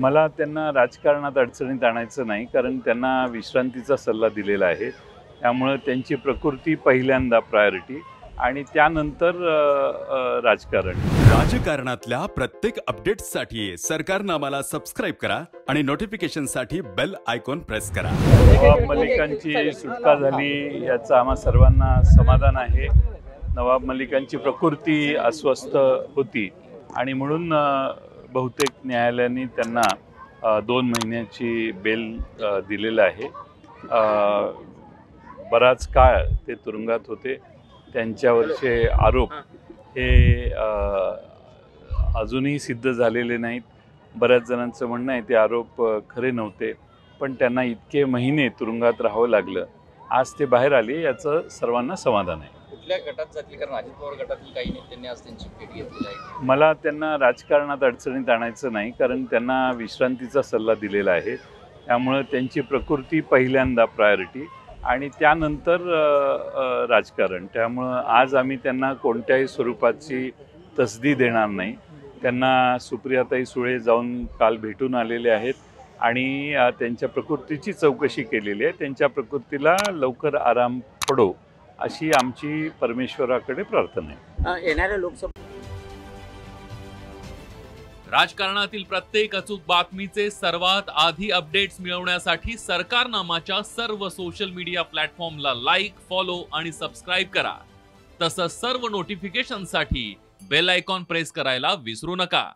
मला त्यांना राजकारणात अडचणीत आणायचं नाही, कारण त्यांना विश्रांतीचा सल्ला दिलेला आहे। त्यामुळे त्यांची प्रकृती पहिल्यांदा प्रायोरिटी आणि त्यानंतर राजकारण। राजकारणातल्या प्रत्येक अपडेट्ससाठी सरकारनामाला सबस्क्राइब करा आणि नोटिफिकेशनसाठी बेल आयकॉन प्रेस करा। नवाब मलिकांची सुटका झाली याचं आम्हा सर्वांना समाधान आहे। नवाब मलिकांची प्रकृती अस्वस्थ होती आणि म्हणून बहुतेक न्यायालयाने त्यांना 2 महिन्याची बेल दिलेली आहे। बराच काळ ते तुरुंगात होते। त्यांच्यावरचे आरोप हे अजूनही सिद्ध झालेले नाहीत। बऱ्याच जणांचं म्हणणं आहे ते आरोप खरे नव्हते, पण त्यांना इतके महिने तुरुंगात राहावं लागलं। आज ते बाहेर आले याचं सर्वांना समाधान आहे। मला त्यांना राजकारणात अडचणीत आणायचं नाही, कारण त्यांना विश्रांतीचा सल्ला दिलेला आहे। त्यामुळे त्यांची प्रकृती पहिल्यांदा प्रायोरिटी आणि त्यानंतर राजकारण। त्यामुळे आज आम्ही त्यांना कोणत्याही स्वरूपाची तसदी देणार नाही। त्यांना सुप्रियाताई सुळे जाऊन काल भेटून आलेले आहेत आणि त्यांच्या प्रकृतीची चौकशी केलेली आहे। त्यांच्या प्रकृतीला लवकर आराम पडो अशी आमची परमेश्वराकडे प्रार्थना आहे। येणाऱ्या लोकसभा राजकारणातील प्रत्येक अचूक बातमीचे सर्वात आधी अपडेट्स मिळवण्यासाठी सरकारनामाच्या सर्व सोशल मीडिया प्लॅटफॉर्मला लाईक, फॉलो आणि सबस्क्राइब करा। तसंच सर्व नोटिफिकेशनसाठी बेल आयकॉन प्रेस करायला विसरू नका।